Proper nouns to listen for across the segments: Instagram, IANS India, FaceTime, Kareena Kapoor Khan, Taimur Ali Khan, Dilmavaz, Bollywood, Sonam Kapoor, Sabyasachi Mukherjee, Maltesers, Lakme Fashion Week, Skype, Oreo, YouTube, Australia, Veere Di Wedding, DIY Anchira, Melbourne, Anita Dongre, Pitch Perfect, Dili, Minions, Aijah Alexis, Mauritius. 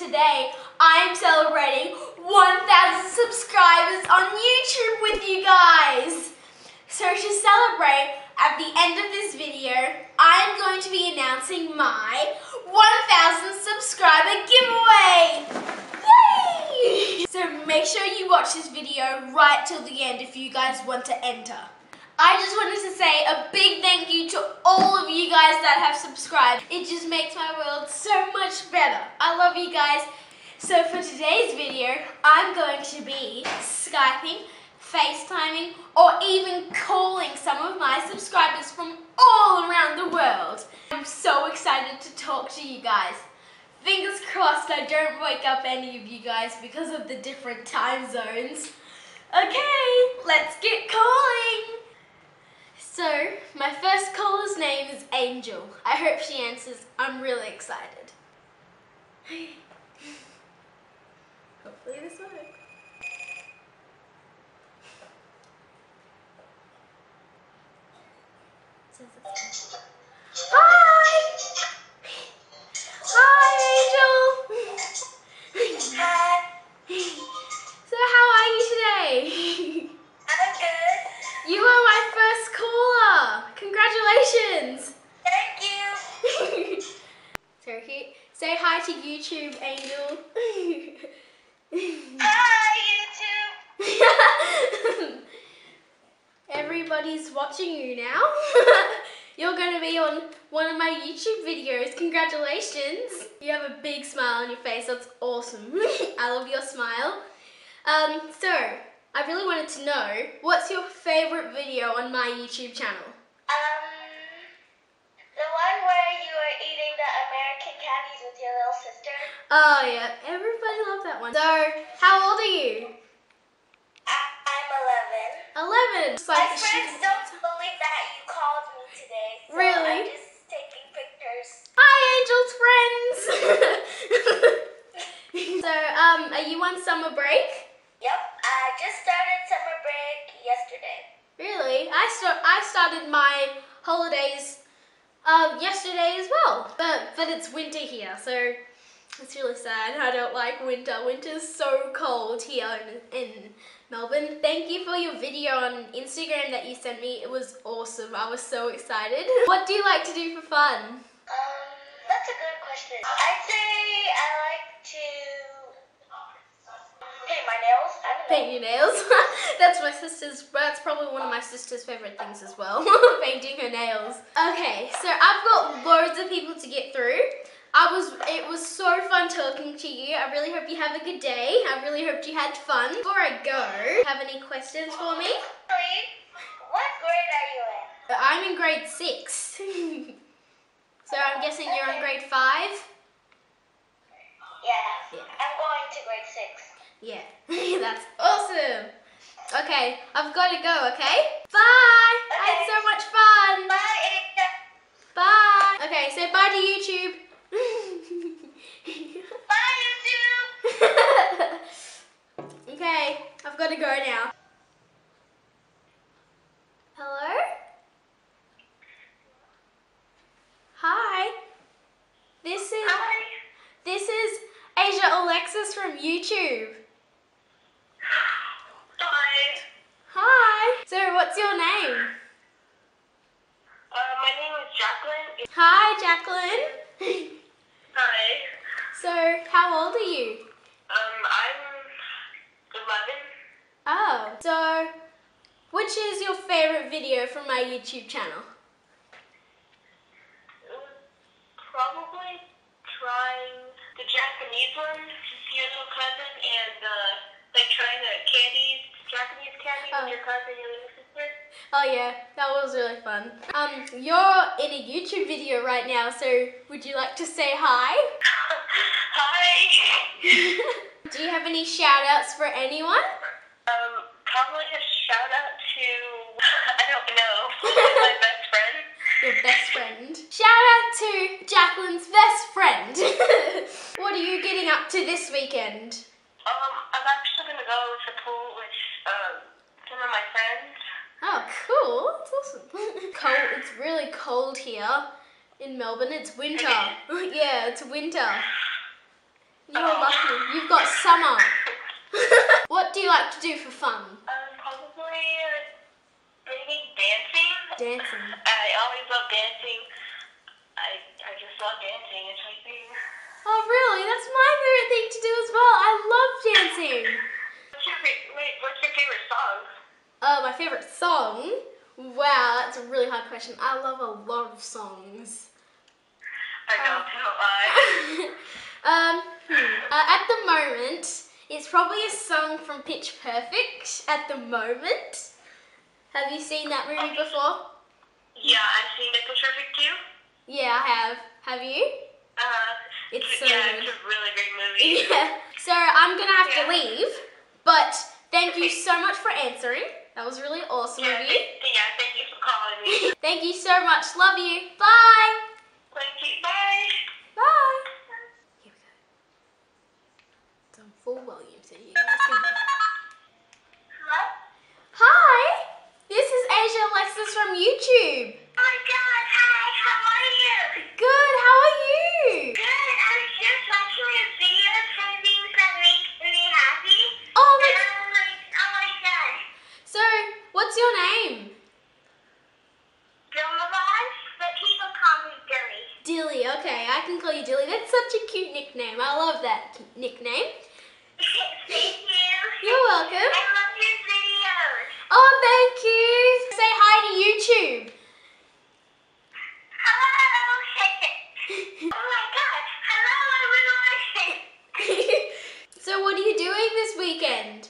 today I'm celebrating 1,000 subscribers on YouTube with you guys. So to celebrate, at the end of this video, I'm going to be announcing my 1,000 subscriber giveaway. Yay! So make sure you watch this video right till the end if you guys want to enter. I just wanted to say a big thank you to all of you guys that have subscribed. It just makes my world so much better. I love you guys. So for today's video, I'm going to be Skyping, FaceTiming, or even calling some of my subscribers from all around the world. I'm so excited to talk to you guys. Fingers crossed I don't wake up any of you guys because of the different time zones. Okay, let's get calling. So, my first caller's name is Angel. I hope she answers. I'm really excited. Hopefully this works. Hi! Hi, Angel! Hi! So, how are you today? I'm good. You are my first caller! Congratulations! Thank you! So cute. Say hi to YouTube, Angel. Hi, YouTube! Everybody's watching you now. You're going to be on one of my YouTube videos. Congratulations! You have a big smile on your face. That's awesome. I love your smile. So, I really wanted to know, what's your favourite video on my YouTube channel? The one where you were eating the American candies with your little sister. Oh yeah, everybody loved that one. So, how old are you? I'm 11. 11? Like my friends don't believe that you called me today. So really? I'm just taking pictures. Hi, Angel's friends! So, are you on summer break? Yep, I just started summer break yesterday. Really? I started my holidays yesterday as well, but it's winter here, so it's really sad. I don't like winter. Winter's so cold here in Melbourne. Thank you for your video on Instagram that you sent me. It was awesome. I was so excited. What do you like to do for fun? That's a good question. I'd say I like to paint my nails. I don't know. Paint your nails. That's my sister's. That's probably one of my sister's favorite things as well. Painting her nails. Okay, so I've got loads of people to get through. It was so fun talking to you. I really hope you have a good day. I really hope you had fun. Before I go, have any questions for me? What grade are you in? I'm in grade 6. So I'm guessing you're in grade 5. Yeah. I'm going to grade 6. Yeah, that's awesome. Okay, I've got to go, okay? Bye! Okay. I had so much fun! Bye! Bye! Okay, say bye to YouTube! Bye, YouTube! Okay, I've got to go now. Hello? Hi! This is Aijah Alexis from YouTube. Hi. So, what's your name? My name is Jacqueline. Hi, Jacqueline. Hi. So, how old are you? I'm 11. Oh. So, which is your favorite video from my YouTube channel? Probably trying the Japanese one, your little cousin, and like trying the candies. Japanese candy with your cousin and your sister. Oh yeah, that was really fun. You're in a YouTube video right now, so would you like to say hi? Hi! Do you have any shout outs for anyone? Probably a shout out to, I don't know, my best friend. Your best friend. Shout out to Jacqueline's best friend. What are you getting up to this weekend? I'm actually going to go to the pool with some of my friends. Oh, cool. That's awesome. Cold. It's really cold here in Melbourne. It's winter. Yeah, it's winter. You are lucky. You've got summer. What do you like to do for fun? Probably maybe dancing. Dancing. I always love dancing. I just love dancing. It's my thing. Oh really? That's my favorite thing to do as well. I love dancing. What's your favorite song? My favorite song? Wow, that's a really hard question. I love a lot of songs. I know, at the moment, it's probably a song from Pitch Perfect. At the moment, have you seen that movie before? Yeah, I've seen Pitch Perfect too. Yeah, I have. Have you? It's a really great movie. Yeah. So I'm gonna have to leave, but thank you so much for answering. That was really awesome of you. Yeah, thank you for calling me. Thank you so much. Love you. Bye. Thank you. Bye. Bye. Here we go. It's on full volume, so you guys can. Hello? Hi. This is Aijah Alexis from YouTube. Oh my God. Hi. How are you? Good. How are you? Good. I was just watching a video for things that make me happy. Oh my God. So, what's your name? Dilmavaz, but people call me Dilly. Dilly, okay, I can call you Dilly. That's such a cute nickname. I love that nickname. Thank you. You're welcome. I love your videos. Oh, thank you. Say hi to YouTube. Hello. Oh my God. Hello, everyone. So, what are you doing this weekend?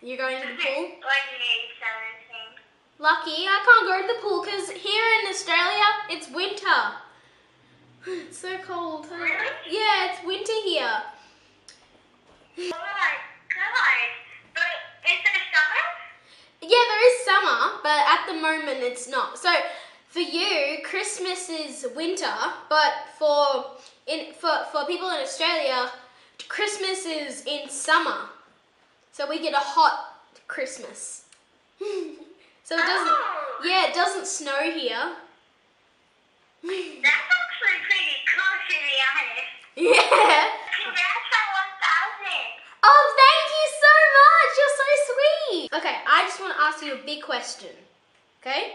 You're going to the pool? Lucky, I can't go to the pool because here in Australia, it's winter. It's so cold. Really? Yeah, it's winter here. Oh my God. But is there summer? Yeah, there is summer, but at the moment it's not. So for you, Christmas is winter, but for people in Australia, Christmas is in summer. So we get a hot Christmas. So it doesn't, it doesn't snow here. That's actually pretty cool, to be honest. Yeah. Congrats on 1,000. Oh, thank you so much. You're so sweet. Okay, I just want to ask you a big question. Okay?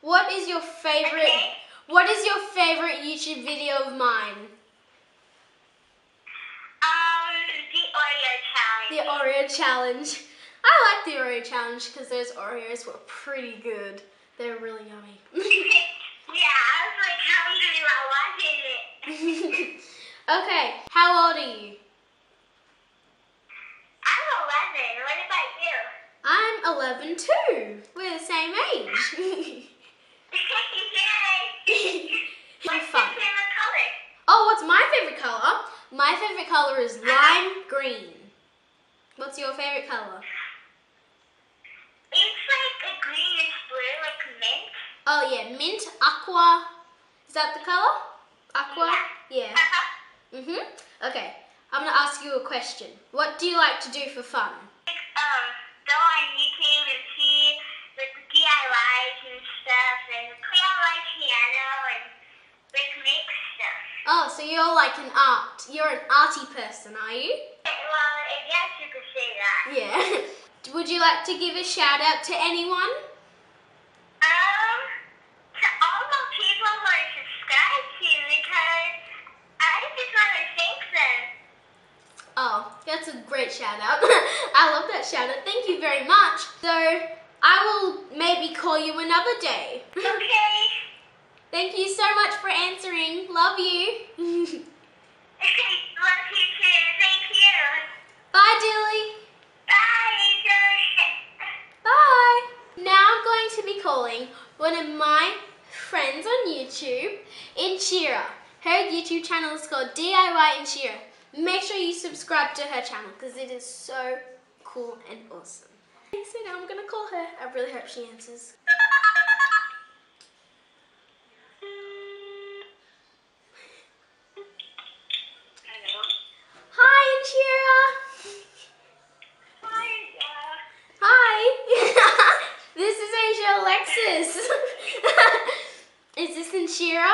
What is your favorite? Okay. What is your favorite YouTube video of mine? The Oreo challenge. I like the Oreo challenge because those Oreos were pretty good. They were really yummy. Yeah, I was like hungry while watching it. Okay, how old are you? I'm 11. What about you? I'm 11 too. We're the same age. Yay! What's your favorite color? Oh, what's my favorite color? My favorite color is lime green. What's your favorite color? It's like a greenish blue, like mint. Oh yeah, mint, aqua. Is that the color? Aqua? Yeah. Okay, I'm gonna ask you a question. What do you like to do for fun? Go on YouTube and see like DIYs and stuff, and play on my piano and like make stuff. Oh, so you're like an art. You're an arty person, are you? Well, I guess you could say that. Yeah. Would you like to give a shout out to anyone? To all the people who are subscribed to because I just want to thank them. Oh, that's a great shout out. I love that shout out. Thank you very much. So I will maybe call you another day. Okay. Thank you so much for answering. Love you. Love you too. Thank you. Bye, Dilly. Bye, Dilly. Bye. Now I'm going to be calling one of my friends on YouTube, Anchira. Her YouTube channel is called DIY Anchira. Make sure you subscribe to her channel because it is so cool and awesome. So now I'm going to call her. I really hope she answers. This is Aijah Alexis. Is this Anchira?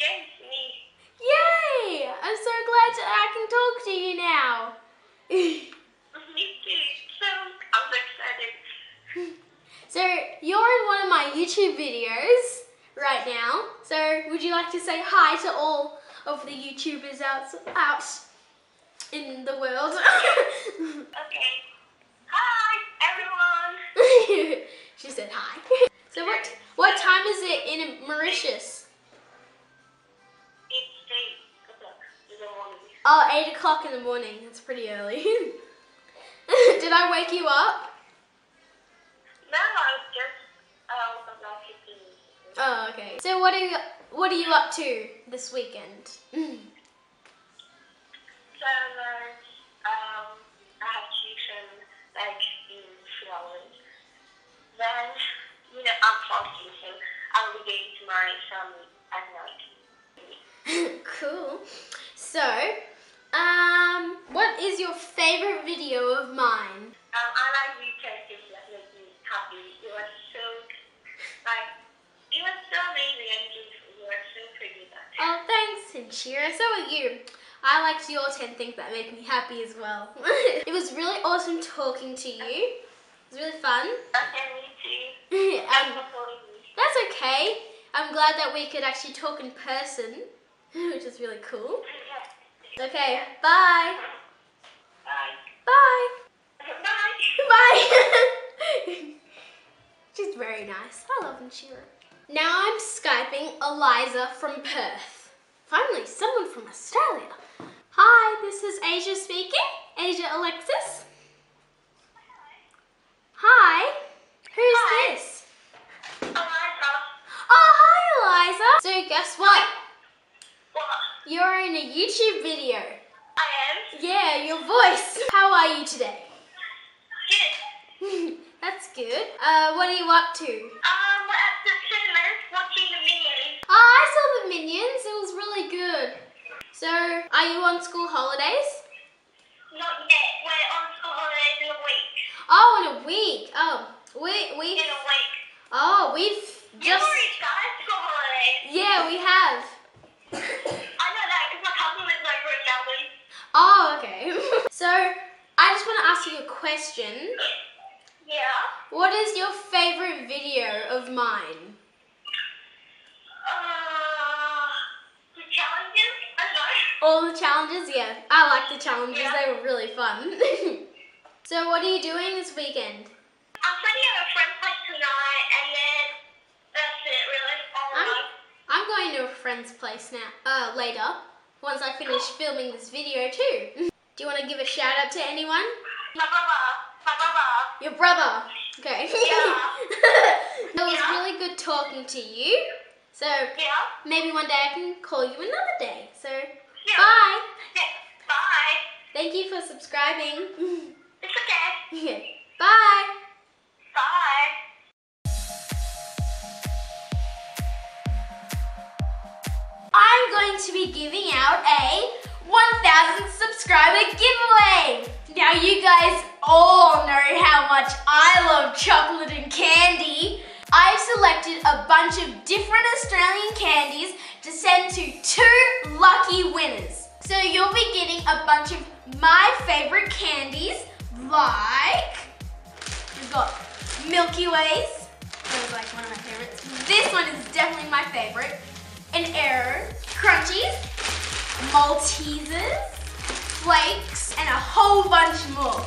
against me. Yay! I'm so glad that I can talk to you now. Me too. So I was excited. So you're in one of my YouTube videos right now. So would you like to say hi to all of the YouTubers out in the world? Okay. Hi, everyone. She said hi. So what time is it in Mauritius? It's 8 o'clock in the morning. Oh, 8 o'clock in the morning. That's pretty early. Did I wake you up? No, I was just up. Oh, okay. So what are you up to this weekend? So I have tuition like in 3 hours. Then I'm fasting, so I'll be going to my family at night. Cool. So, what is your favorite video of mine? I like you testing that made me happy. It was so amazing and beautiful. You were so pretty that day. Oh, thanks, Anchira. So are you. I liked your 10 things that made me happy as well. It was really awesome talking to you. It was really fun. Okay, me too. That's okay. I'm glad that we could actually talk in person, which is really cool. Okay, bye. Bye. Bye. Bye. Bye. She's very nice. I love Anchira. Now I'm Skyping Eliza from Perth. Finally, someone from Australia. Hi, this is Aijah speaking. Aijah Alexis. Hi. Who's this? Eliza. Oh, hi, Eliza. So guess what? What? You're in a YouTube video. I am? Yeah, your voice. How are you today? Good. That's good. What are you up to? We're at the cinema watching the Minions. Oh, I saw the Minions. It was really good. So, are you on school holidays? Not yet. We're on school holidays in a week. Oh, in a week. Oh, we. In a week. Oh, we've just. You've already started school holidays. Yeah, we have. I know that because my cousin lives over in Melbourne. Oh, okay. So, I just want to ask you a question. Yeah. What is your favorite video of mine? The challenges? I don't know. All the challenges? Yeah. I like the challenges. Yeah. They were really fun. So what are you doing this weekend? I'm studying at a friend's place tonight and then that's it really. I'm going to a friend's place now later. Once I finish filming this video too. Do you want to give a shout out to anyone? My brother. Your brother. Okay. Yeah. It was really good talking to you. So maybe one day I can call you another day. So bye. Yeah. Bye. Thank you for subscribing. It's okay. Yeah. Bye. Bye. I'm going to be giving out a 1,000 subscriber giveaway. Now you guys all know how much I love chocolate and candy. I've selected a bunch of different Australian candies to send to 2 lucky winners. So you'll be getting a bunch of my favorite candies, like we've got Milky Ways. That was like one of my favorites. This one is definitely my favorite. An Aero, Crunchies, Maltesers, Flakes, and a whole bunch more.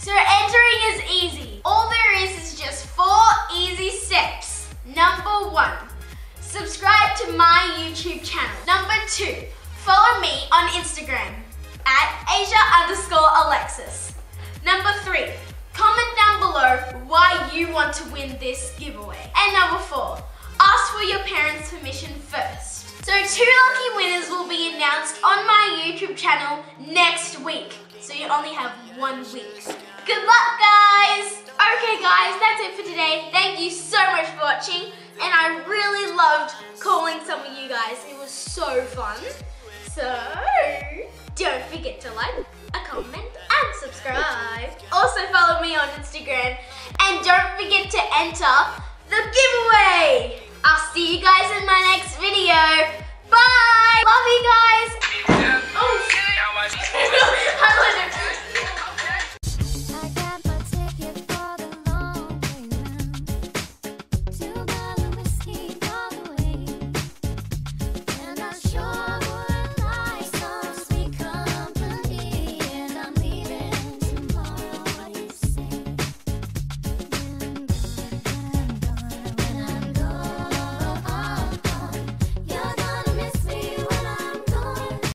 So entering is easy. All there is just 4 easy steps. Number 1, subscribe to my YouTube channel. Number 2, follow me on Instagram at Aijah_Alexis. Number 3, comment down below why you want to win this giveaway. And number 4, ask for your parents' permission first. So 2 lucky winners will be announced on my YouTube channel next week. So you only have 1 week. Good luck, guys! Okay, guys, that's it for today. Thank you so much for watching. And I really loved calling some of you guys. It was so fun. So don't forget to like, comment, and subscribe. Also follow me on Instagram. And don't forget to enter the giveaway. I'll see you guys in my next